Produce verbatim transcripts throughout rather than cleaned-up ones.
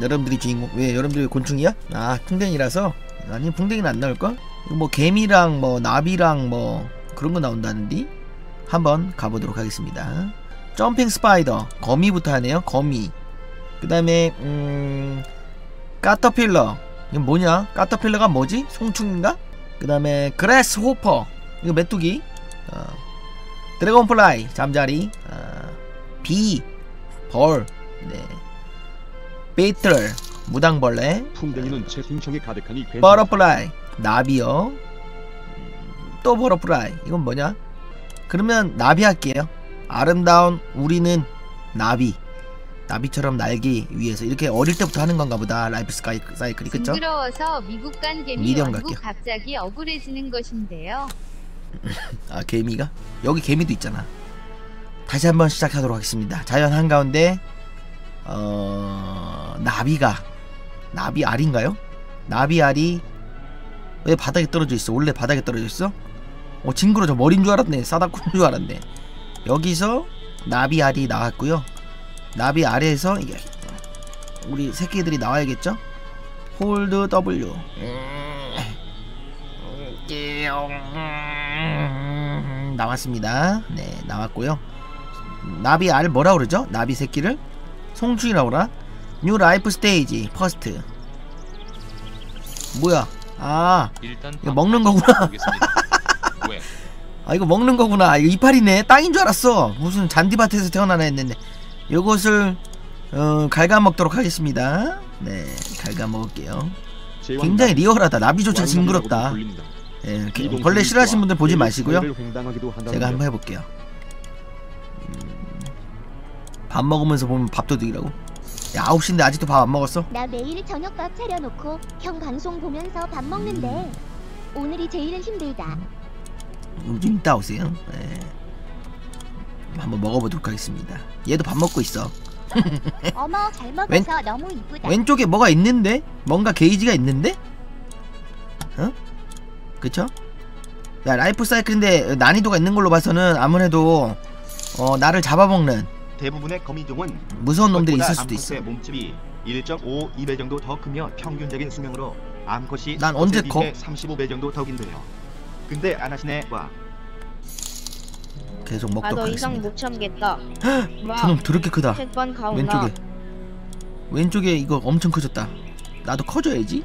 여러분들이 주인공. 왜 여러분들이 곤충이야? 아 풍뎅이라서? 아니 풍뎅이는 안 나올걸? 뭐 개미랑 뭐 나비랑 뭐 그런거 나온다는디? 한번 가보도록 하겠습니다. 점핑 스파이더 거미부터 하네요. 거미. 그 다음에 음... 까터필러. 이건 뭐냐? 까터필러가 뭐지? 송충인가? 그 다음에 그래스호퍼. 이거 메뚜기. 어. 드래곤플라이 잠자리. 어. 비 벌. 네. 비틀 무당벌레. 풍뎅이는 체중청에 가득하니. 버터플라이 나비요. 또 버터플라이. 이건 뭐냐? 그러면 나비 할게요. 아름다운 우리는 나비. 나비처럼 날기 위해서. 이렇게 어릴 때부터 하는 건가 보다. 라이프 스카이 사이클이. 그쵸? 징그러워서 미국 간 개미 왕국 갑자기 억울해지는 것인데요. 아 개미가? 여기 개미도 있잖아. 다시 한번 시작하도록 하겠습니다. 자연 한가운데 어... 나비가. 나비알인가요? 나비알이 왜 바닥에 떨어져 있어? 원래 바닥에 떨어져 있어? 어 징그러. 저 머리인 줄 알았네. 싸다꾸인 줄 알았네. 여기서 나비알이 나왔고요. 나비 아래에서 이게 우리 새끼들이 나와야겠죠? 홀드 더블유. 나왔습니다. 네, 나왔고요. 나비 알 뭐라 그러죠? 나비 새끼를 송충이라고 그러나? 뉴 라이프 스테이지 퍼스트. 뭐야? 아, 이거 먹는 거구나. 아, 이거 먹는 거구나. 이거 이파리네. 땅인 줄 알았어. 무슨 잔디밭에서 태어나나 했는데. 요것을 어, 갉아먹도록 하겠습니다. 네, 갉아먹을게요. 굉장히 리얼하다. 나비조차 징그럽다. 네, 벌레 싫어하시는 분들 보지 마시고요. 제가 한번 해볼게요. 음, 밥 먹으면서 보면 밥도둑이라고? 야, 아홉 시인데 아직도 밥 안 먹었어? 나 매일 저녁밥 차려놓고 형 방송 보면서 밥 먹는데 오늘이 제일은 힘들다. 좀 이따 오세요. 네. 한번 먹어보도록 하겠습니다. 얘도 밥 먹고 있어. 어머, 잘 먹어서 왼, 너무 이쁘다. 왼쪽에 뭐가 있는데? 뭔가 게이지가 있는데? 어? 그쵸? 야, 라이프 사이클인데 난이도가 있는 걸로 봐서는 아무래도 어, 나를 잡아먹는 대부분의 거미종은 무서운 놈들이 있을 수도 있어. 몸집이 일 점 오이 배 정도 더 크며 평균적인 수명으로 암컷이 난 언제 커? 삼십오 배 정도 더 긴데요. 근데 안 하시네. 와. 계속 먹도록 하겠습니다. 아, 너 이상 못 참겠다. 저놈 더럽게 크다. 왼쪽에 왼쪽에 이거 엄청 커졌다. 나도 커져야지.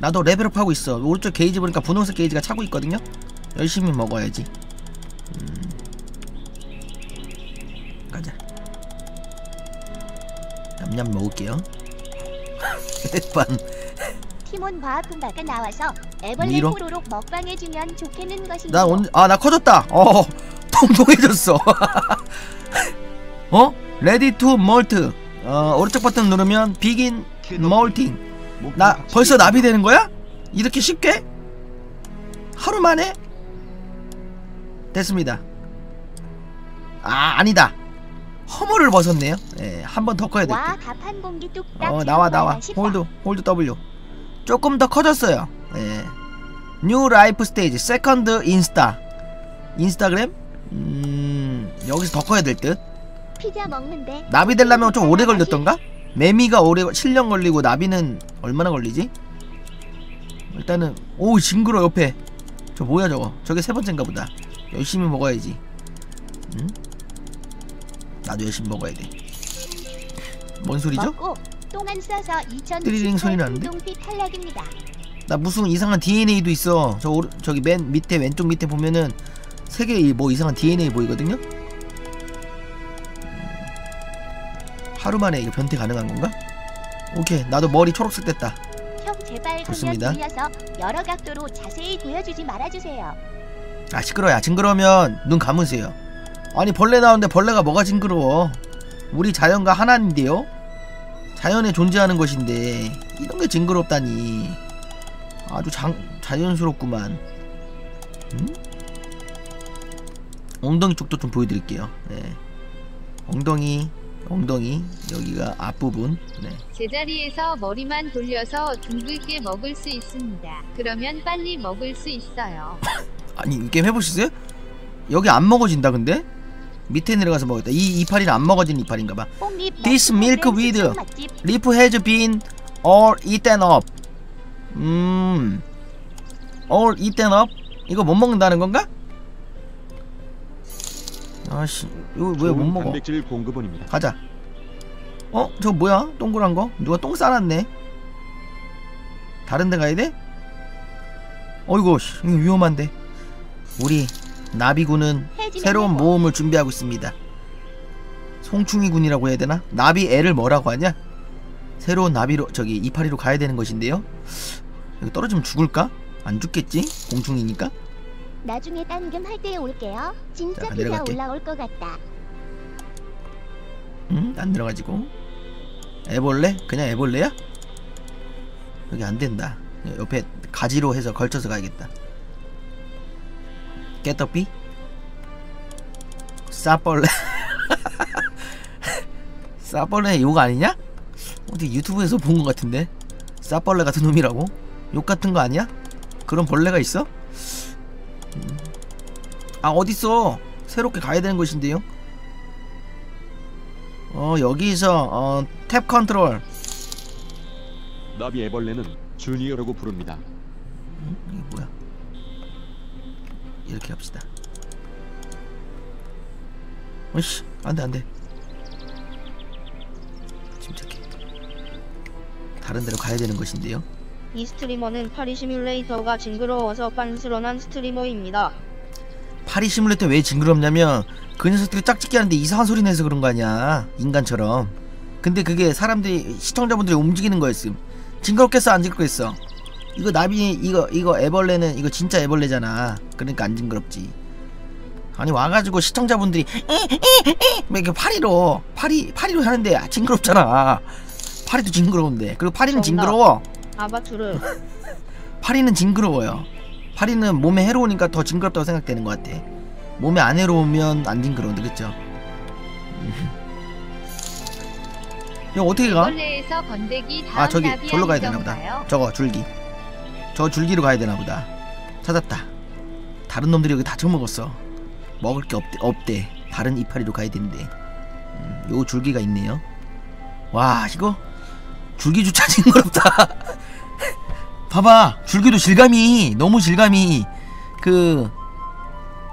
나도 레벨업하고 있어. 오른쪽 게이지 보니까 분홍색 게이지가 차고 있거든요. 열심히 먹어야지. 음. 가자. 냠냠 먹을게요. 햇반. 팀원 과학품 밖에 나와서 애벌레 포로록 먹방해주면 좋겠는 것입니다. 나 오늘 아 나 커졌다. 어. 통통해졌어. 어? 레디 투 멀트. 어, 오른쪽 버튼 누르면 비긴 멀팅. 나 벌써 나비 되는 거야? 이렇게 쉽게? 하루 만에? 됐습니다. 아, 아니다. 허물을 벗었네요. 네, 한 번 더 커야 돼. 와, 밥 한 공기 뚝딱. 어, 나와 나와. 홀드 홀드 더블유. 조금 더 커졌어요. 예. 뉴 라이프 스테이지 세컨드 인스타. 인스타그램? 음... 여기서 더 커야 될 듯? 피자 먹는데. 나비 되려면 좀 오래 걸렸던가? 매미가 오래 칠 년 걸리고 나비는 얼마나 걸리지? 일단은 오 징그러. 옆에 저 뭐야 저거? 저게 세 번째인가 보다. 열심히 먹어야지. 응? 나도 열심히 먹어야 돼. 뭔 소리죠? 먹고. 똥안 싸서 이천이십 년 소리 나는데? 나 무슨 이상한 디엔에이도 있어. 저 오른, 저기 맨 밑에 왼쪽 밑에 보면은 세 개 뭐 이상한 디엔에이 보이거든요? 하루 만에 이거 변태 가능한 건가? 오케이, 나도 머리 초록색 됐다. 형 제발 좋습니다. 돌려서 여러 각도로 자세히 보여주지 말아주세요. 아 시끄러워. 징그러우면 눈 감으세요. 아니 벌레 나오는데 벌레가 뭐가 징그러워? 우리 자연과 하나인데요? 자연에 존재하는 것인데 이런 게 징그럽다니. 아주 장, 자연스럽구만. 음? 엉덩이 쪽도 좀 보여드릴게요. 네. 엉덩이, 엉덩이 여기가 앞부분. 네. 제자리에서 머리만 돌려서 둥글게 먹을 수 있습니다. 그러면 빨리 먹을 수 있어요. 아니 이 게임 해보셨어요? 여기 안 먹어진다 근데? 밑에 내려가서 먹겠다. 이 이파리는 안 먹어진 이파리인가봐. This milk with leaf has been all eaten up. 음, all eaten up? 이거 못 먹는다는 건가? 아씨, 이거 왜 못 먹어? 단백질 공급원입니다. 가자. 어? 저거 뭐야? 동그란 거? 누가 똥 싸놨네? 다른 데 가야 돼? 어이구, 이거 위험한데. 우리 나비군은 새로운 모험을 준비하고 있습니다. 송충이군이라고 해야 되나? 나비 애를 뭐라고 하냐? 새로운 나비로, 저기 이파리로 가야 되는 것인데요. 여기 떨어지면 죽을까? 안 죽겠지? 공충이니까. 나중에 딴금 할 때 올게요. 진짜 자, 비가 올라올 것 같다. 응? 안 들어가지고. 애벌레? 그냥 애벌레야? 여기 안 된다. 옆에 가지로 해서 걸쳐서 가야겠다. 깨떡비? 싸벌레. 싸벌레 욕 아니냐? 어디 유튜브에서 본 것 같은데. 싸벌레 같은 놈이라고? 욕 같은 거 아니야? 그런 벌레가 있어? 음. 아 어딨어? 새롭게 가야 되는 곳인데요. 어 여기서 어, 탭 컨트롤. 나비 애벌레는 주니어라고 부릅니다. 음? 이게 뭐야? 이렇게 합시다. 어이씨 안돼 안돼. 침착해. 다른 데로 가야 되는 것인데요. 이 스트리머는 파리 시뮬레이터가 징그러워서 빤스런한 스트리머입니다. 파리 시뮬레이터 왜 징그럽냐면 그 녀석들이 짝짓기 하는데 이상한 소리 내서 그런 거 아니야. 인간처럼. 근데 그게 사람들이 시청자분들이 움직이는 거였음. 징그럽겠어 안 징그럽겠어? 이거 나비 이거 이거 애벌레는 이거 진짜 애벌레잖아. 그러니까 안 징그럽지. 아니 와가지고 시청자분들이 왜 이렇게 파리로 파리 파리로 하는데 징그럽잖아. 파리도 징그러운데. 그리고 파리는 징그러워. 아바투르. 파리는 징그러워요. 파리는 몸에 해로우니까 더 징그럽다고 생각되는 것 같아. 몸에 안 해로우면 안 징그러운데 그쵸? 야 어떻게 가? 아 저기 저기로 가야 되나보다. 저거 줄기. 저 줄기로 가야 되나보다. 찾았다. 다른 놈들이 여기 다 처먹었어. 먹을 게 없대. 없대. 다른 이파리로 가야 되는데. 음, 요 줄기가 있네요. 와 이거 줄기조차 징그럽다. 봐봐 줄기도 질감이 너무 질감이 그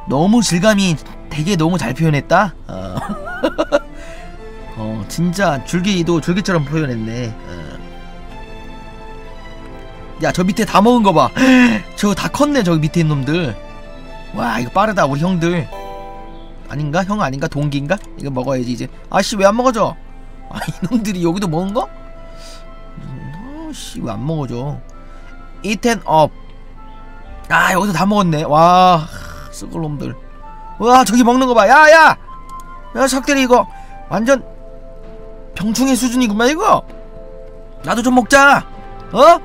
너무 질감이 되게 너무 잘 표현했다. 어, 어 진짜 줄기도 줄기처럼 표현했네. 어. 야 저 밑에 다 먹은 거 봐. 저거 다 컸네 저기 밑에 있는 놈들. 와 이거 빠르다 우리 형들. 아닌가 형 아닌가 동기인가? 이거 먹어야지 이제. 아씨 왜 안 먹어져? 아 이놈들이 여기도 먹은 거? 씨 왜 안 먹어줘? Eaten up. 아 여기서 다 먹었네. 와 쓰글 놈들. 와 저기 먹는 거 봐. 야야 야 석대리 이거 완전 병충해 수준이구만 이거. 나도 좀 먹자. 어?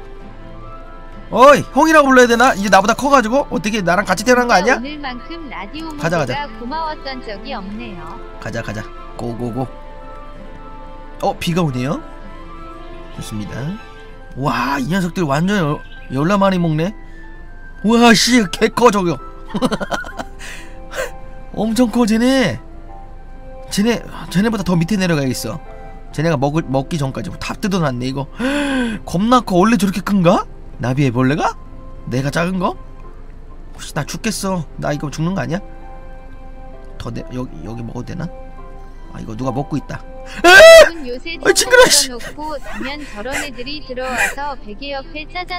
어이 형이라고 불러야 되나? 이제 나보다 커가지고 어떻게 나랑 같이 태어난 거 아니야? 오늘만큼 라디오 가자 가자. 고마웠던 적이 없네요. 가자 가자. 고고고. 어 비가 오네요. 좋습니다. 와, 이 녀석들 완전 열라 많이 먹네. 와, 씨, 개 커 저거. 엄청 커 쟤네. 쟤네, 쟤네보다 더 밑에 내려가야겠어. 쟤네가 먹을 먹기 전까지 다 뜯어놨네 이거. 겁나 커. 원래 저렇게 큰가? 나비 애벌레가? 내가 작은 거? 혹시 나 죽겠어. 나 이거 죽는 거 아니야? 더 내, 여기 여기 먹어도 되나? 아 이거 누가 먹고 있다. 아, 징그러워 씨.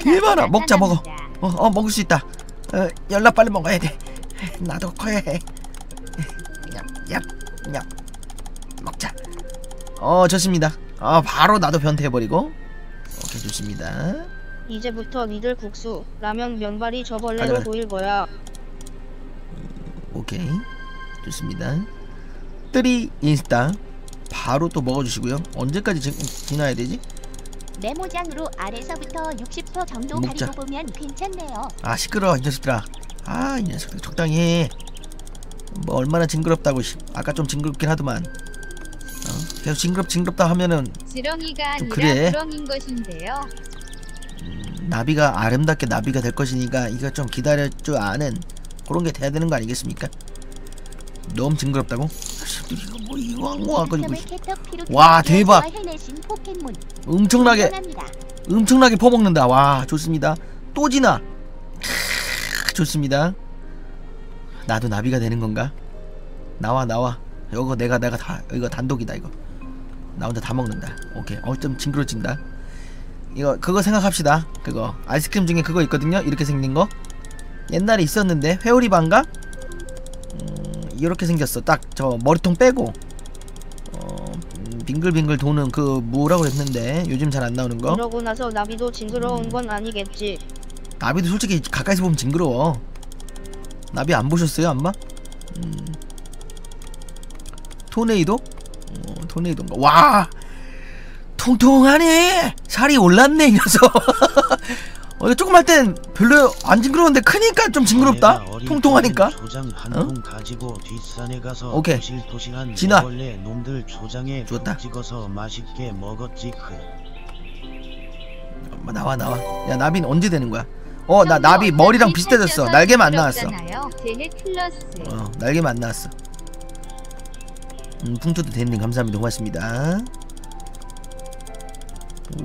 개많아. 먹자 먹어. 어, 어 먹을 수 있다. 어, 열나 빨리 먹어야 돼. 나도 커야 해. 야, 야, 먹자. 어 좋습니다. 아 바로 나도 변태해버리고. 오케이 좋습니다. 이제부터 니들 국수, 라면, 면발이 저 벌레로 보일 거야. 오케이 좋습니다. 뜨리 인스타 바로 또 먹어주시고요. 언제까지 지, 지나야 되지? 메모장으로 아래서부터 육십 퍼센트 정도 가리고 보면 괜찮네요. 아 시끄러워 이 녀석들아. 아 이 녀석들 적당히 해. 뭐 얼마나 징그럽다고. 아까 좀 징그럽긴 하더만. 어? 계속 징그럽 징그럽다 하면은 지렁이가 아니라 그래. 구렁인 것인데요. 음, 나비가 아름답게 나비가 될 것이니까 이거 좀 기다릴 줄 아는 그런 게 돼야 되는 거 아니겠습니까? 너무 징그럽다고? 뭐 이거 뭐 가지고. 와 대박. 엄청나게 엄청나게 퍼먹는다. 와 좋습니다. 또 지나. 크으, 좋습니다. 나도 나비가 되는 건가? 나와 나와. 이거 내가 내가 다 이거 단독이다 이거. 나 혼자 다 먹는다. 오케이. 어 좀 징그러진다. 이거 그거 생각합시다. 그거 아이스크림 중에 그거 있거든요. 이렇게 생긴 거. 옛날에 있었는데 회오리반가? 음, 이렇게 생겼어. 딱 저 머리통 빼고 어, 음, 빙글빙글 도는 그 뭐라고 했는데 요즘 잘 안 나오는 거. 그러고 나서 나비도 징그러운 음. 건 아니겠지. 나비도 솔직히 가까이서 보면 징그러워. 나비 안 보셨어요 안마? 음. 토네이도? 어, 토네이도인가? 와! 통통하네! 살이 올랐네 이 녀석. 어, 조금 할 땐 별로 안 징그러운데 크니까 좀 징그럽다. 통통하니까. 어? 오케이. 진화. 좋았다. 어, 나와 나와. 야 나빈 언제 되는 거야? 어 나 나비 머리랑 비슷해졌어. 날개만 안 나왔어. 어 날개만 안 나왔어. 음 풍토도 대님 감사합니다. 고맙습니다.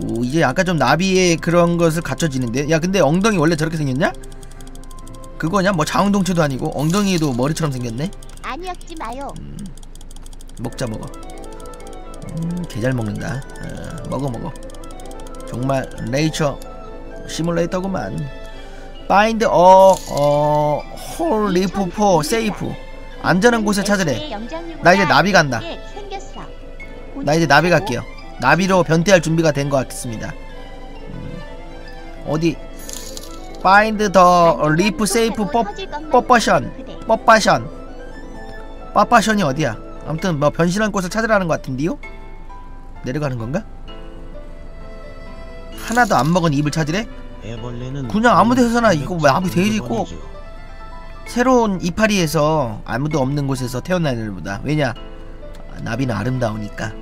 오 이제 아까 좀 나비의 그런 것을 갖춰지는데. 야 근데 엉덩이 원래 저렇게 생겼냐? 그거냐? 뭐 자웅동체도 아니고 엉덩이도 머리처럼 생겼네? 아니었지 마요. 음, 먹자 먹어. 음, 개 잘 먹는다. 아, 먹어 먹어. 정말 레이처 시뮬레이터구만. Find a hole leaf for safe. 안전한 곳을 찾으래. 나 이제 나비 간다. 나 이제 나비 갈게요. 나비로 변태할 준비가 된 것 같습니다. 음, 어디? Find the leaf safe population. population. population이 어디야? 아무튼 뭐 변신한 곳을 찾으라는 것 같은데요? 내려가는 건가? 하나도 안 먹은 입을 찾으래? 그냥 아무데서나 이거 왜 아무 돼지 꼭 새로운 이파리에서 아무도 없는 곳에서 태어난 애들보다. 왜냐? 나비는 아름다우니까.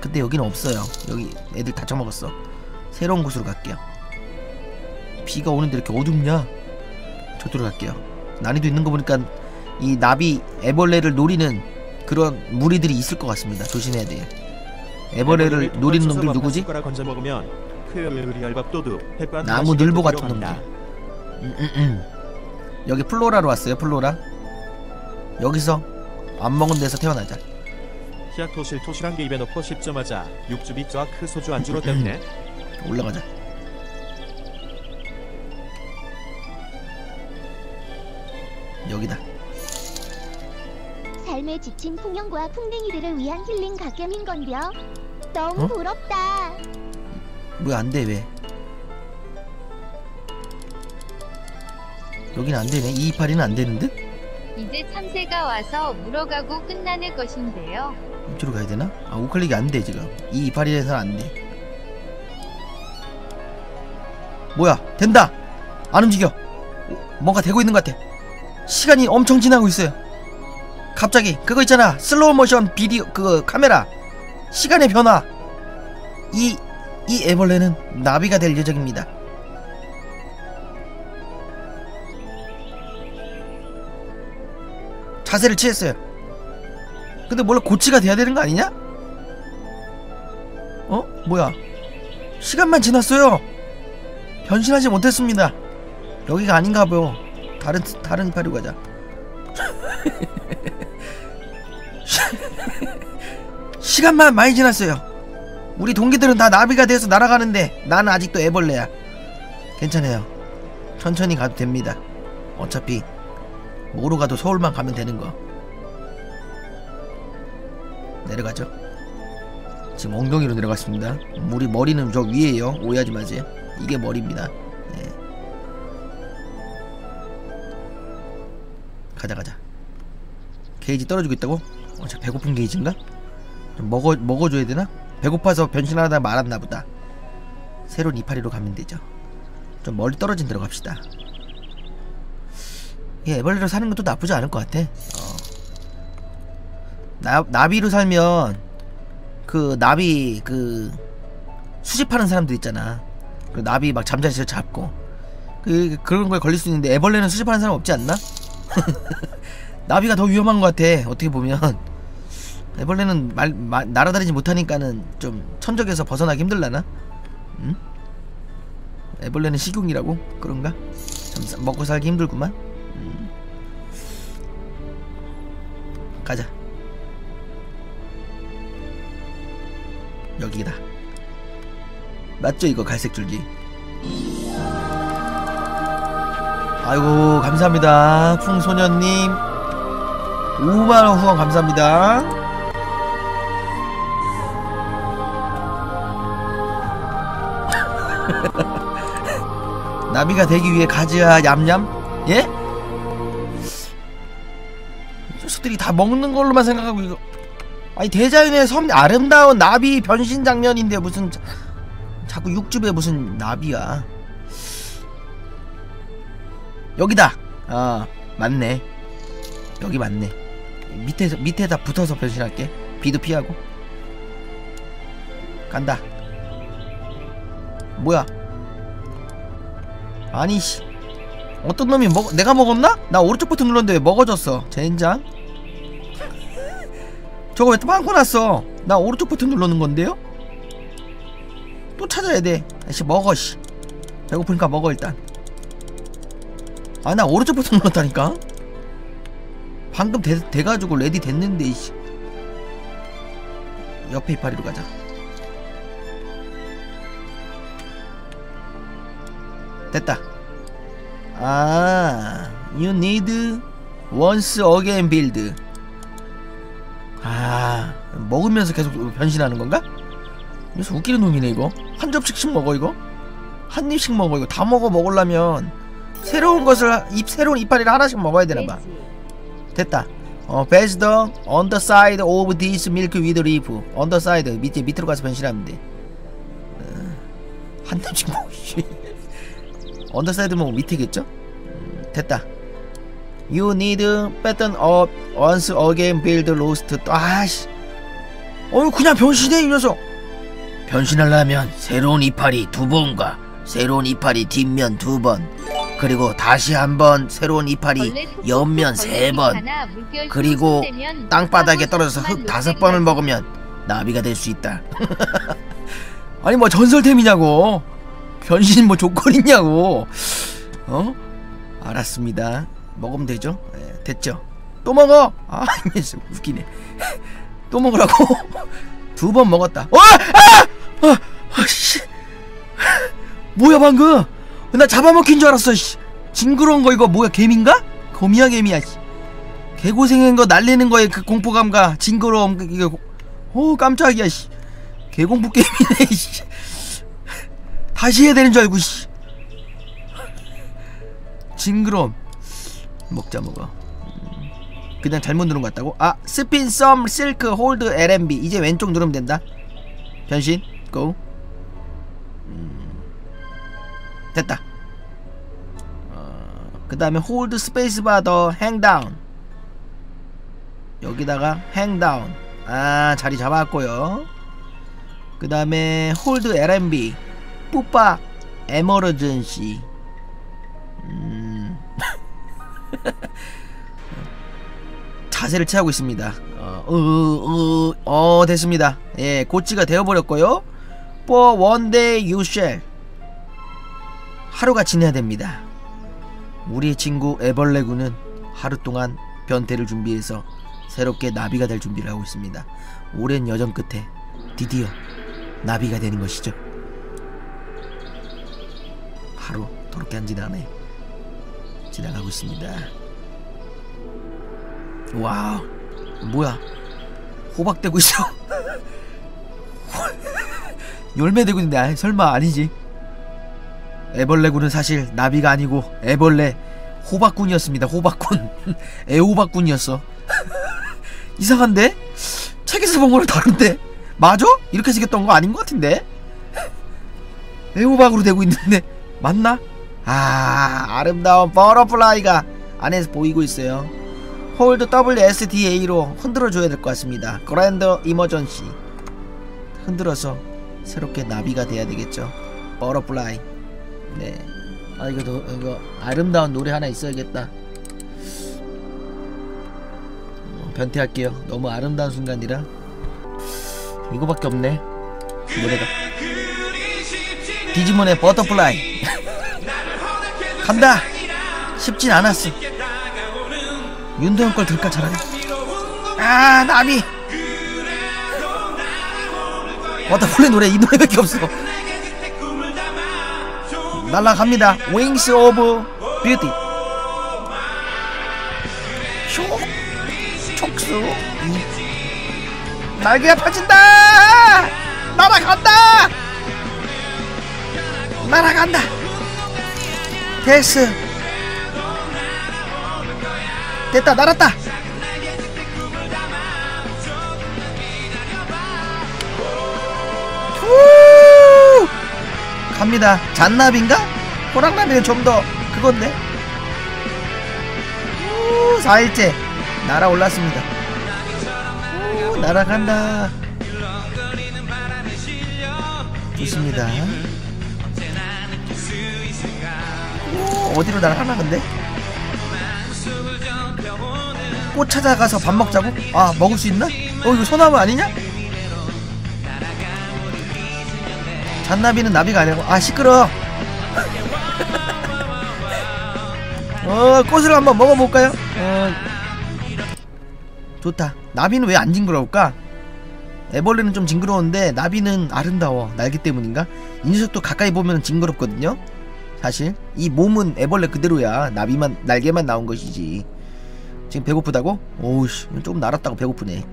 근데 여기는 없어요. 여기 애들 다 처먹었어. 새로운 곳으로 갈게요. 비가 오는데 이렇게 어둡냐? 저쪽으로 갈게요. 난이도 있는 거 보니까 이 나비 애벌레를 노리는 그런 무리들이 있을 것 같습니다. 조심해야 돼요. 애벌레를 노리는 놈들 누구지? 나무 늘보 같은 놈들. 음, 음, 음. 여기 플로라로 왔어요. 플로라. 여기서 안 먹은 데서 태어나자. 토실 토실한 게 입에 넣고 십 점 하자. 육즙이 쫙 소주 안주로 때문에 올라가자. 여기다. 삶에 지친 풍경과 풍뎅이들을 위한 힐링 가게인 건데요. 너무 어? 부럽다. 왜 안 돼 왜? 여긴 안 되네. 이 이파리는 안 되는 듯? 이제 참새가 와서 물어가고 끝나는 것인데요. 이쪽으로 가야 되나? 아 우클릭이 안 돼 지금. 이 이파리에서는 안 돼. 뭐야 된다. 안 움직여. 뭔가 되고 있는 것 같아. 시간이 엄청 지나고 있어요. 갑자기 그거 있잖아 슬로우 모션 비디오 그 카메라 시간의 변화. 이 이 애벌레는 나비가 될 예정입니다. 자세를 취했어요. 근데 원래 고치가 돼야 되는 거 아니냐? 어? 뭐야? 시간만 지났어요. 변신하지 못했습니다. 여기가 아닌가 봐요. 다른 다른 이파리로 가자. 시간만 많이 지났어요. 우리 동기들은 다 나비가 돼서 날아가는데 나는 아직도 애벌레야. 괜찮아요. 천천히 가도 됩니다. 어차피 뭐로 가도 서울만 가면 되는 거. 내려가죠. 지금 엉덩이로 내려갔습니다. 우리 머리는 저 위에요. 오해하지 마세요. 이게 머리입니다. 네. 가자 가자. 게이지 떨어지고 있다고? 어, 저 배고픈 게이지인가? 좀 먹어 먹어줘야 되나? 배고파서 변신하다 말았나 보다. 새로운 이파리로 가면 되죠. 좀 멀리 떨어진 데로 갑시다. 예, 애벌레로 사는 것도 나쁘지 않을 것 같아. 어. 나, 나비로 살면 그 나비 그 수집하는 사람들 있잖아. 그 나비 막 잠자리에서 잡고 그 그런 거에 걸릴 수 있는데 애벌레는 수집하는 사람 없지 않나? 나비가 더 위험한 것 같아. 어떻게 보면 애벌레는 말, 말 날아다니지 못하니까는 좀 천적에서 벗어나기 힘들라나? 응? 애벌레는 식용이라고? 그런가? 참 먹고 살기 힘들구만. 음. 가자. 여기다. 맞죠 이거 갈색 줄기? 아이고 감사합니다 풍소년님. 오만 원 후원 감사합니다. 나비가 되기 위해 가지야 얌얌? 예? 이 녀석들이 다 먹는 걸로만 생각하고 이거. 아니 대자연의 섬 아름다운 나비 변신 장면인데 무슨 자, 자꾸 육즙에 무슨 나비야. 여기다. 아 맞네. 여기 맞네. 밑에서 밑에다 붙어서 변신할게. 비도 피하고. 간다. 뭐야? 아니 씨. 어떤 놈이 먹 내가 먹었나? 나 오른쪽 버튼 눌렀는데 왜 먹어졌어? 젠장. 저거 왜 또 빵꾸 났어? 나 오른쪽 버튼 누르는 건데요? 또 찾아야 돼. 아이씨 먹어 씨. 배고프니까 먹어 일단. 아 나 오른쪽 버튼 눌렀다니까? 방금 돼, 돼가지고 레디 됐는데 이씨. 옆에 이파리로 가자. 됐다. 아 You need once again build. 아 먹으면서 계속 변신하는 건가? 그래서 웃기는 놈이네 이거. 한 접시씩 먹어 이거? 한 입씩 먹어 이거. 다 먹어 먹으려면 새로운 것을 입 새로운 이파리를 하나씩 먹어야 되나봐. 됐다. 어 Base the on the side of this milk with leaf. On the side 밑에 밑으로 가서 변신하면 돼. 한 입씩 먹어. on the side 뭐 밑이겠죠? 됐다. You need pattern up once again build lost. 아씨. 어휴 그냥 변신해 이 녀석. 변신하려면 새로운 이파리 두 번과 새로운 이파리 뒷면 두 번, 그리고 다시 한번 새로운 이파리 옆면 세 번, 그리고 땅바닥에 떨어져서 흙 다섯 번을 먹으면 나비가 될 수 있다. 아니 뭐 전설템이냐고. 변신 뭐 조건 있냐고. 어? 알았습니다. 먹으면 되죠? 네, 됐죠? 또 먹어! 아, 웃기네. 또 먹으라고? 두 번 먹었다. 어! 아! 아! 아, 씨. 뭐야, 방금? 나 잡아먹힌 줄 알았어, 씨. 징그러운 거 이거 뭐야, 개미인가? 거미야, 개미야, 씨. 개고생한 거 날리는 거에 그 공포감과 징그러움, 이거. 오, 깜짝이야, 씨. 개공포 게임이네, 씨. 다시 해야 되는 줄 알고, 씨. 징그러움. 먹자 먹어. 그냥 잘못 누른 것 같다고? 아! 스핀 썸 실크 홀드 엘엠비. 이제 왼쪽 누르면 된다. 변신 고. 음, 됐다. 어, 그 다음에 홀드 스페이스바 더 행다운. 여기다가 행다운. 아 자리 잡았고요. 그 다음에 홀드 엘엠비 뿌빠 에머러전시. 음... 자세를 취하고 있습니다. 어, 으, 으, 어, 됐습니다. 예, 고치가 되어버렸고요. For one day you shall. 하루가 지나야 됩니다. 우리의 친구 애벌레군은 하루 동안 변태를 준비해서 새롭게 나비가 될 준비를 하고 있습니다. 오랜 여정 끝에 드디어 나비가 되는 것이죠. 하루 더럽게 안 지나네. 지나가고 있습니다. 와우 뭐야 호박되고 있어. 열매되고 있는데 아니, 설마 아니지. 애벌레군은 사실 나비가 아니고 애벌레 호박군이었습니다. 호박군. 애호박군이었어. 이상한데? 책에서 본 거랑 다른데? 맞아? 이렇게 생겼던 거 아닌 것 같은데? 애호박으로 되고 있는데 맞나? 아 아름다운 버터플라이가 안에서 보이고 있어요. 홀드 더블유 에스 디 에이로 흔들어줘야 될 것 같습니다. 그랜드 이머전시. 흔들어서 새롭게 나비가 돼야 되겠죠. 버터플라이. 네. 아 이거, 이거 아름다운 노래 하나 있어야겠다. 변태할게요. 너무 아름다운 순간이라. 이거밖에 없네 노래가. 디지몬의 버터플라이. 간다. 쉽진 않았어. 윤도현 걸 들까 잘하네. 아 나비. 버터플라이 노래 이 노래밖에 없어. 날라갑니다. Wings of Beauty. 촉 촉수. 날개가 펴진다. 날아간다. 날아간다. 됐어. 됐다. 날았다. 갑니다. 잔나비인가? 호랑나비는 좀 더 그건데. 우, 사일째 날아올랐습니다. 우, 날아간다. 좋습니다. 우, 어디로 날아가나 근데? 꽃 찾아가서 밥 먹자고? 아 먹을 수 있나? 어 이거 소나무 아니냐? 잔나비는 나비가 아니라고? 아 시끄러워. 어 꽃을 한번 먹어볼까요? 어, 좋다. 나비는 왜 안 징그러울까? 애벌레는 좀 징그러운데 나비는 아름다워. 날개 때문인가? 이 녀석도 가까이 보면 징그럽거든요? 사실 이 몸은 애벌레 그대로야. 나비만 날개만 나온 것이지. 지금 배고프다고? 오우씨 조금 날았다고 배고프네.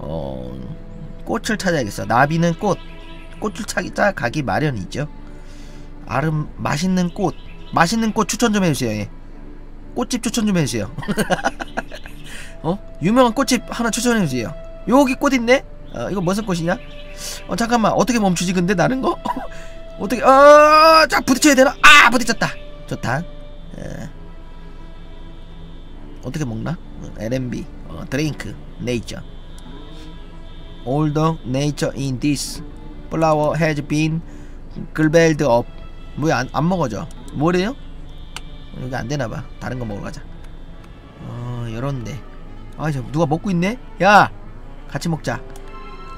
어... 꽃을 찾아야겠어. 나비는 꽃 꽃을 찾아 가기 마련이죠. 아름 맛있는 꽃 맛있는 꽃 추천 좀 해주세요. 예. 꽃집 추천 좀 해주세요. 어? 유명한 꽃집 하나 추천해주세요. 여기 꽃 있네? 어, 이거 무슨 꽃이냐? 어 잠깐만 어떻게 멈추지 근데 나는 거? 어떻게 어... 자 부딪혀야 되나? 아 부딪혔다. 좋다. 어. 어떻게 먹나? 알 앤 비 어, 드링크 네이처 All the nature in this 플라워 has been 글벨드 업. 뭐야 안, 안 먹어져. 뭐래요? 여기 안되나봐. 다른거 먹으러 가자. 어 요런데. 아 누가 먹고 있네? 야 같이 먹자.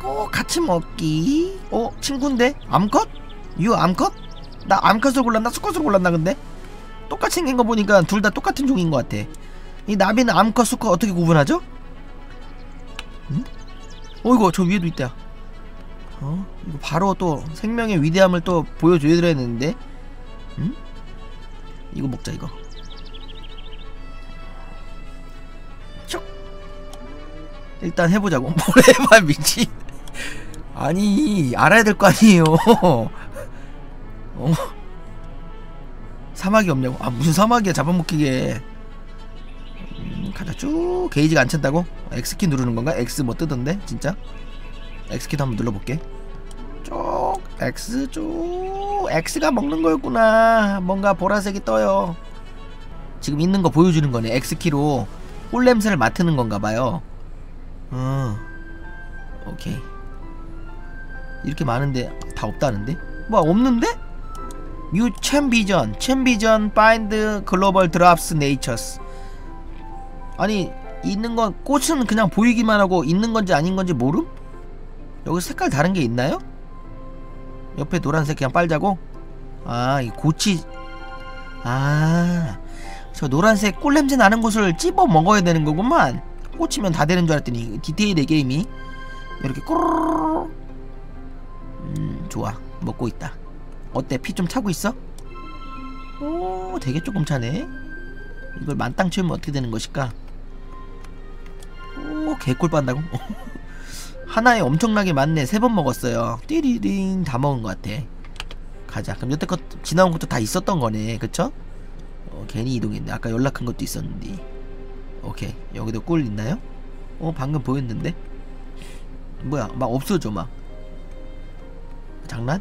꼭 같이 먹기. 어 친구인데? 암컷? 유 암컷? 나 암컷으로 골랐나? 수컷으로 골랐나 근데? 똑같이 생긴거 보니까 둘다 똑같은 종인거 같아. 이 나비는 암컷 수컷 어떻게 구분하죠? 응? 어 이거 저 위에도 있다. 어? 이거 바로 또 생명의 위대함을 또 보여줘야 되는데. 음? 이거 먹자 이거. 쭉. 일단 해보자고. 뭘 해봐 미친. 아니 알아야 될 거 아니에요. 어? 사막이 없냐고? 아 무슨 사막이야 잡아먹기게. 음, 가자 쭉. 게이지가 안 찬다고? X키 누르는 건가? X 뭐 뜨던데 진짜? X키도 한번 눌러볼게. 쭉 X 쭉 X가 먹는 거였구나. 뭔가 보라색이 떠요. 지금 있는 거 보여주는 거네. X키로 꿀냄새를 맡는 건가 봐요. 어 오케이. 이렇게 많은데 다 없다는데? 뭐야 없는데? New Champ Vision Champ Vision Find Global Drops Natures. 아니 있는 건 꽃은 그냥 보이기만 하고 있는 건지 아닌 건지 모름? 여기 색깔 다른 게 있나요? 옆에 노란색 그냥 빨자고? 아, 이 고치. 아, 저 노란색 꿀냄새 나는 곳을 찝어 먹어야 되는 거구만. 꽂히면 다 되는 줄 알았더니 디테일의 게임이 이렇게 꼬르르르. 음, 좋아. 먹고 있다. 어때? 피 좀 차고 있어? 오, 되게 조금 차네. 이걸 만땅 채우면 어떻게 되는 것일까? 오, 개꿀 빤다고? 하나에 엄청나게 많네. 세 번 먹었어요. 띠리링 다 먹은 것 같아. 가자. 그럼 여태껏 지나온 것도 다 있었던 거네. 그쵸? 어, 괜히 이동했네. 아까 연락한 것도 있었는데. 오케이. 여기도 꿀 있나요? 어 방금 보였는데? 뭐야 막 없어져 막. 장난?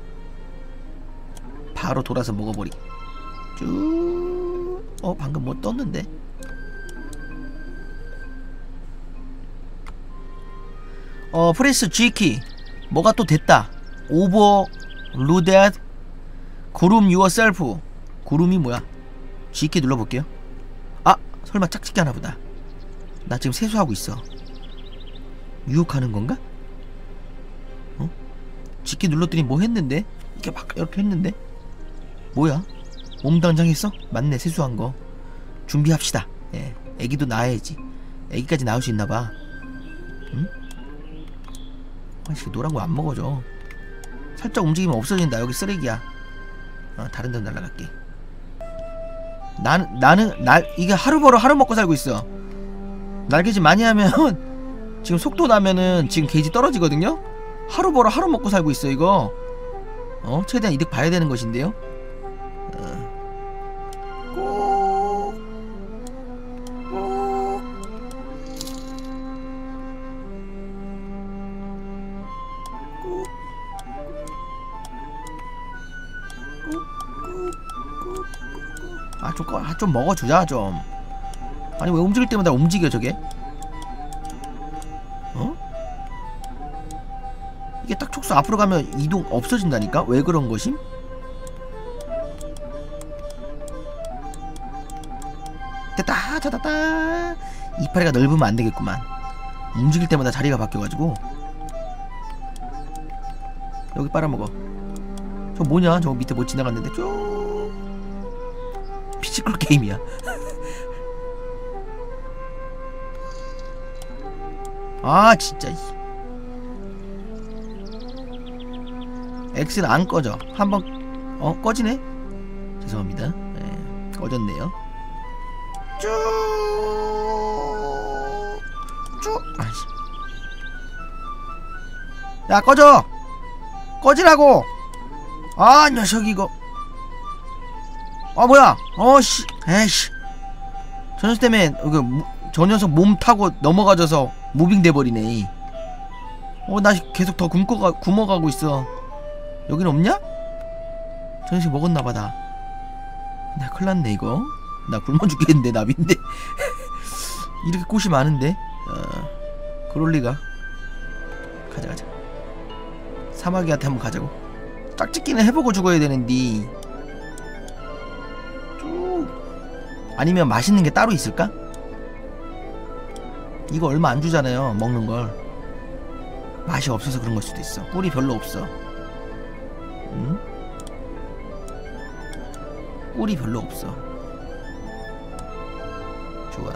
바로 돌아서 먹어버리기. 쭉. 어 방금 뭐 떴는데? 어 프레스 G키 뭐가 또 됐다. 오버루댓 구름 유어셀프. 구름이 뭐야? G키 눌러볼게요. 아 설마 짝짓기 하나보다. 나 지금 세수하고 있어. 유혹하는 건가? 어? 짓기 눌렀더니 뭐 했는데? 이게 막 이렇게 했는데? 뭐야? 몸당장했어? 맞네, 세수한 거. 준비합시다. 예, 애기도 낳아야지. 애기까지 낳을 수 있나봐. 응? 아이씨, 노란 거 안 먹어줘. 살짝 움직이면 없어진다. 여기 쓰레기야. 아, 다른 데로 날라갈게. 나는, 나는, 날, 이게 하루 벌어 하루 먹고 살고 있어. 날개짓 많이 하면, 지금 속도 나면은 지금 게이지 떨어지거든요? 하루 벌어 하루 먹고 살고 있어, 이거. 어? 최대한 이득 봐야 되는 것인데요? 어. 아, 좀, 아, 좀 먹어주자, 좀. 아니, 왜 움직일 때마다 움직여, 저게? 어? 이게 딱 촉수 앞으로 가면 이동 없어진다니까? 왜 그런 것임? 됐다, 찾았다. 이파리가 넓으면 안 되겠구만. 움직일 때마다 자리가 바뀌어가지고. 여기 빨아먹어. 저거 뭐냐? 저거 밑에 뭐 지나갔는데. 쭉. 피지컬 게임이야. 아, 진짜. X는 안 꺼져. 한번, 어, 꺼지네? 죄송합니다. 네, 꺼졌네요. 쭉, 쭉, 아이씨. 야, 꺼져! 꺼지라고! 아, 녀석, 이거. 아, 뭐야! 어, 씨, 에이씨. 저 녀석 때문에, 그, 저 녀석 몸 타고 넘어가져서 무빙 돼버리네. 어, 나 계속 더 굶고가, 굶어가고 있어. 여긴 없냐? 저 녀석 먹었나봐, 나. 나 큰일 났네, 이거. 나 굶어 죽겠는데, 나비인데. 이렇게 꽃이 많은데. 어, 그럴리가. 가자, 가자. 사마귀한테 한번 가자고. 짝짓기는 해보고 죽어야 되는데. 쭉. 아니면 맛있는 게 따로 있을까? 이거 얼마 안 주잖아요, 먹는 걸. 맛이 없어서 그런 걸 수도 있어. 꿀이 별로 없어. 응? 꿀이 별로 없어. 좋아.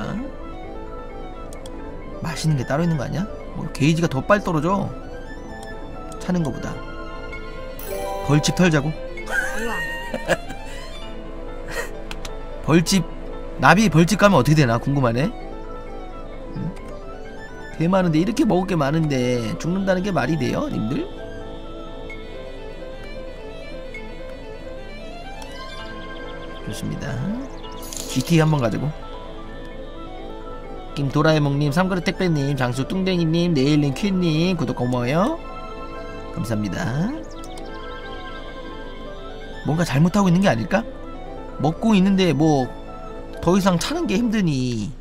맛있는 게 따로 있는 거 아니야? 뭐, 게이지가 더 빨리 떨어져. 차는 거보다. 벌집 털자고? 벌집. 나비 벌집 가면 어떻게 되나 궁금하네. 응? 개 많은데, 이렇게 먹을 게 많은데 죽는다는 게 말이 돼요, 님들? 좋습니다. 지티에이 한번 가자고. 김도라에몽님, 삼그릇 택배님, 장수 뚱댕이님, 네일링 퀸님 구독 고마워요. 감사합니다. 뭔가 잘못하고 있는 게 아닐까? 먹고 있는데 뭐 더 이상 차는 게 힘드니.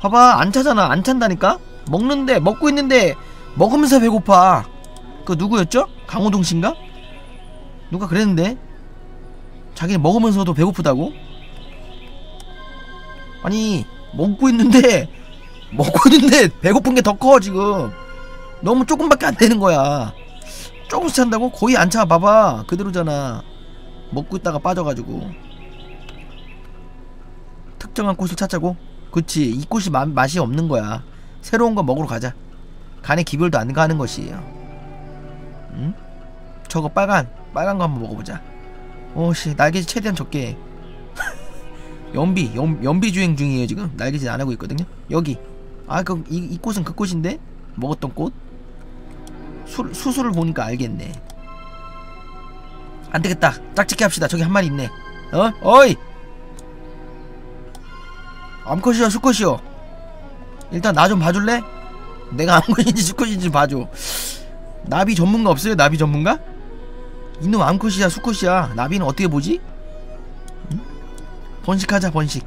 봐봐, 안 차잖아. 안 찬다니까? 먹는데, 먹고 있는데 먹으면서 배고파. 그 누구였죠? 강호동씨인가? 누가 그랬는데? 자기는 먹으면서도 배고프다고? 아니, 먹고 있는데 먹고 있는데 배고픈 게 더 커 지금. 너무 조금밖에 안 되는 거야. 조금씩 찬다고? 거의 안 차. 봐봐, 그대로잖아. 먹고 있다가 빠져가지고. 특정한 꽃을 찾자고? 그치, 이 꽃이 마, 맛이 없는 거야. 새로운 거 먹으러 가자. 간에 기별도 안 가는 것이에요. 응? 저거 빨간 빨간 거 한번 먹어보자. 오씨, 날개짓 최대한 적게 해. 연비, 연, 연비 주행 중이에요 지금. 날개짓 안 하고 있거든요. 여기. 아, 그, 이, 이 꽃은 그 꽃인데? 먹었던 꽃? 수, 수술을 보니까 알겠네. 안 되겠다. 짝짓기 합시다. 저기 한 마리 있네. 어? 어이! 암컷이요, 수컷이요? 일단 나 좀 봐줄래? 내가 암컷인지 수컷인지 봐줘. 나비 전문가 없어요? 나비 전문가? 이놈 암컷이야, 수컷이야? 나비는 어떻게 보지? 응? 번식하자, 번식.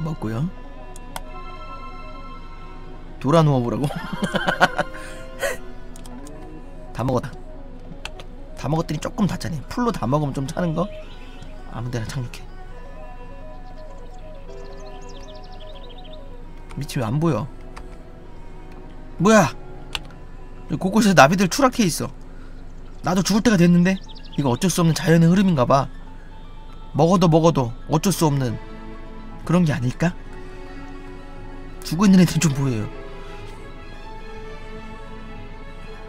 먹고요. 돌아 누워보라고? 다 먹었다. 다 먹었더니 조금 다 차네. 풀로 다 먹으면 좀 차는 거? 아무데나 착륙해. 밑이 왜 안 보여? 뭐야! 곳곳에서 나비들 추락해 있어. 나도 죽을 때가 됐는데? 이거 어쩔 수 없는 자연의 흐름인가봐. 먹어도 먹어도 어쩔 수 없는 그런 게 아닐까? 죽어있는 애들은 좀 보여요.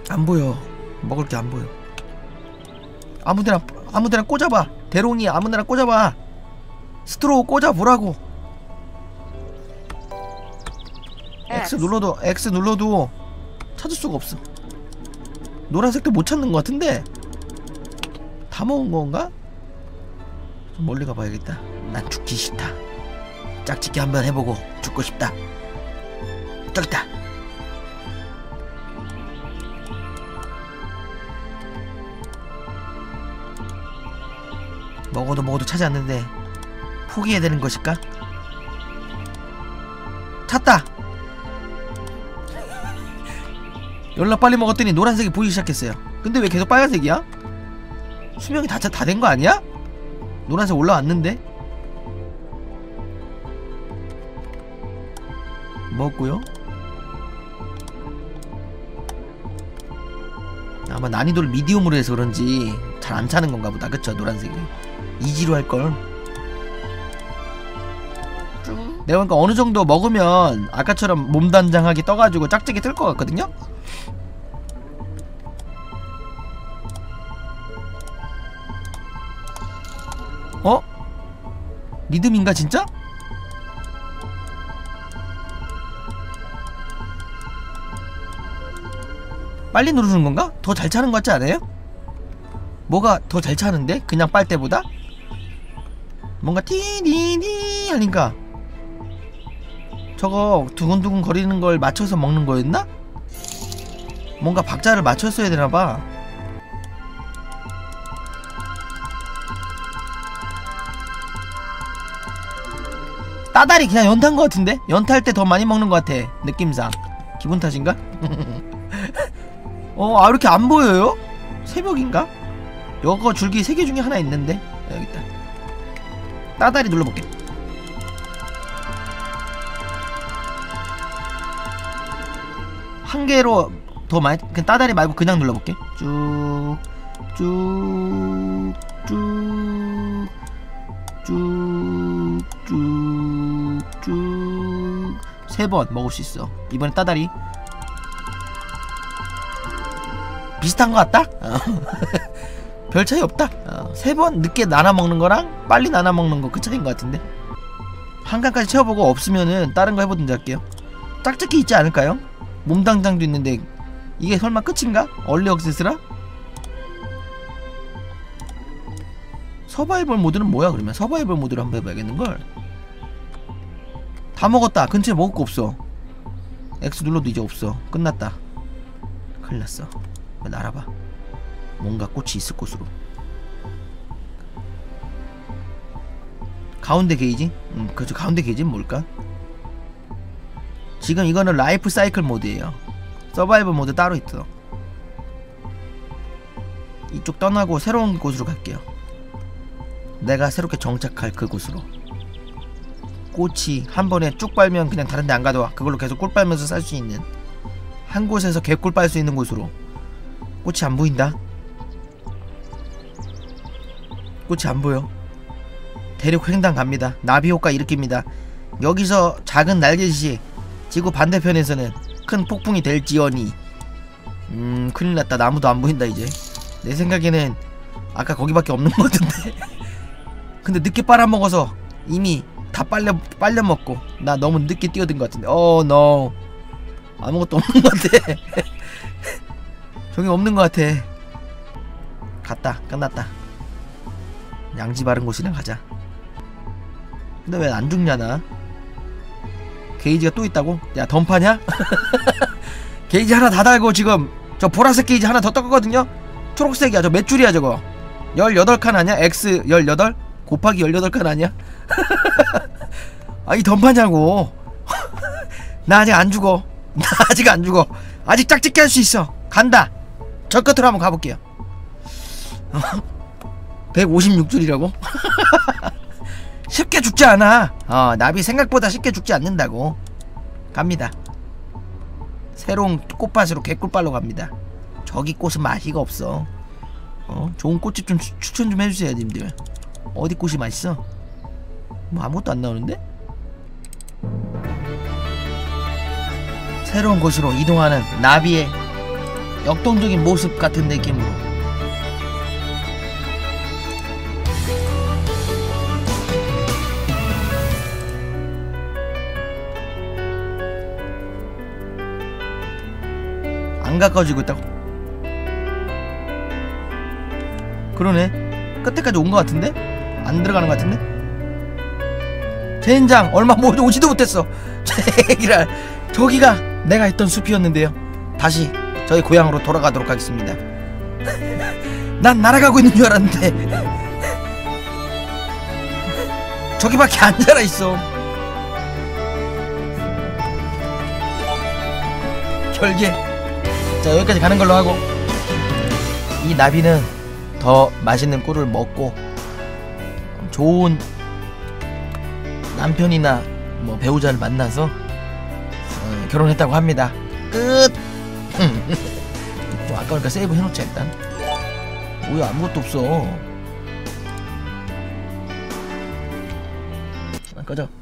안 보여. 먹을 게 안 보여. 아무데나 아무데나 꽂아봐. 대롱이 아무데나 꽂아봐. 스트로우 꽂아보라고. X 눌러도 X 눌러도 찾을 수가 없음. 노란색도 못 찾는 것 같은데. 다 먹은 건가? 좀 멀리 가봐야겠다. 난 죽기 싫다. 짝짓기 한번 해보고 죽고 싶다. 떨다. 먹어도 먹어도 차지 않는데 포기해야 되는 것일까? 찾다. 연락 빨리 먹었더니 노란색이 보이기 시작했어요. 근데 왜 계속 빨간색이야? 수명이 다 다 된 거 아니야? 노란색 올라왔는데? 먹었고요. 아마 난이도를 미디움으로 해서 그런지 잘 안 차는 건가 보다. 그쵸? 노란색이 이지로 할걸. 내가 보니까 어느 정도 먹으면 아까처럼 몸단장하게 떠가지고 짝짝이 뜰 것 같거든요? 어? 리듬인가 진짜? 빨리 누르는 건가? 더 잘 차는 것 같지 않아요? 뭐가 더 잘 차는데? 그냥 빨 때보다? 뭔가 띠디디 하니까 저거 두근두근 거리는 걸 맞춰서 먹는 거였나? 뭔가 박자를 맞췄어야 되나봐. 따다리 그냥 연탄 것 같은데? 연타할 때 더 많이 먹는 것 같아 느낌상. 기분 탓인가? 어, 아, 이렇게 안 보여요? 새벽인가? 여거 줄기 세 개 중에 하나 있는데? 여기 있다. 따다리 눌러볼게. 한 개로 더 많이, 그냥 따다리 말고 그냥 눌러볼게. 쭉, 쭉, 쭉, 쭉, 쭉, 쭉. 세 번 먹을 수 있어. 이번엔 따다리. 비슷한 것 같다? 어. 별 차이 없다? 어. 세 번 늦게 나눠 먹는 거랑 빨리 나눠 먹는 거 그 차이인 것 같은데? 한 칸까지 채워보고 없으면은 다른 거 해보든지 할게요. 짝짓기 있지 않을까요? 몸당장도 있는데 이게 설마 끝인가? 얼리 억세스라? 서바이벌 모드는 뭐야 그러면? 서바이벌 모드로 한번 해봐야겠는걸? 다 먹었다. 근처에 먹을 거 없어. X 눌러도 이제 없어. 끝났다. 큰일 났어. 날아봐. 뭔가 꽃이 있을 곳으로. 가운데 게이지? 음, 그렇죠. 가운데 게이지는 뭘까? 지금 이거는 라이프 사이클 모드예요. 서바이벌 모드 따로 있어. 이쪽 떠나고 새로운 곳으로 갈게요. 내가 새롭게 정착할 그곳으로. 꽃이 한 번에 쭉 빨면 그냥 다른 데 안 가도 그걸로 계속 꿀 빨면서 쌀 수 있는, 한 곳에서 개꿀 빨 수 있는 곳으로. 꽃이 안 보인다. 꽃이 안 보여. 대륙 횡단 갑니다. 나비 효과 일으킵니다. 여기서 작은 날개짓이 지구 반대편에서는 큰 폭풍이 될지언이. 음, 큰일 났다. 나무도 안 보인다 이제. 내 생각에는 아까 거기밖에 없는 것 같은데. 근데 늦게 빨아먹어서 이미 다 빨려 빨려 먹고 나 너무 늦게 뛰어든 것 같은데. 어, 노. 아무것도 없는 것 같아. 저기 없는 것 같아. 갔다. 끝났다. 양지 바른 곳이나 가자. 근데 왜 안 죽냐 나? 게이지가 또 있다고? 야 던파냐? 게이지 하나 다 달고 지금 저 보라색 게이지 하나 더 떴거든요? 초록색이야. 저 몇 줄이야 저거? 열여덟 칸 아니야? X 열여덟? 곱하기 열여덟 칸 아니야? 아 이 던파냐고. 나 아직 안 죽어. 나 아직 안 죽어. 아직 짝짓기 할 수 있어. 간다. 저 끝으로 한번 가볼게요. 백오십육 줄이라고? 쉽게 죽지 않아. 어, 나비 생각보다 쉽게 죽지 않는다고. 갑니다. 새로운 꽃밭으로 개꿀빨로 갑니다. 저기 꽃은 맛이가 없어. 어? 좋은 꽃집 좀 추, 추천 좀 해주세요 님들. 어디 꽃이 맛있어? 뭐 아무것도 안 나오는데? 새로운 곳으로 이동하는 나비의 역동적인 모습 같은 느낌으로 안 가까워지고 있다고? 그러네. 끝에까지 온 것 같은데? 안 들어가는 것 같은데? 젠장! 얼마 못 오지도 못했어. 제기랄. 저기가 내가 했던 숲이었는데요. 다시 저희 고향으로 돌아가도록 하겠습니다. 난 날아가고 있는 줄 알았는데 저기밖에 안 자라있어. 결계. 자, 여기까지 가는 걸로 하고, 이 나비는 더 맛있는 꿀을 먹고 좋은 남편이나 뭐 배우자를 만나서 어, 결혼했다고 합니다. 끝. 좀 아까우니까 세이브 해놓자 일단. 뭐야, 아무것도 없어. 아, 꺼져.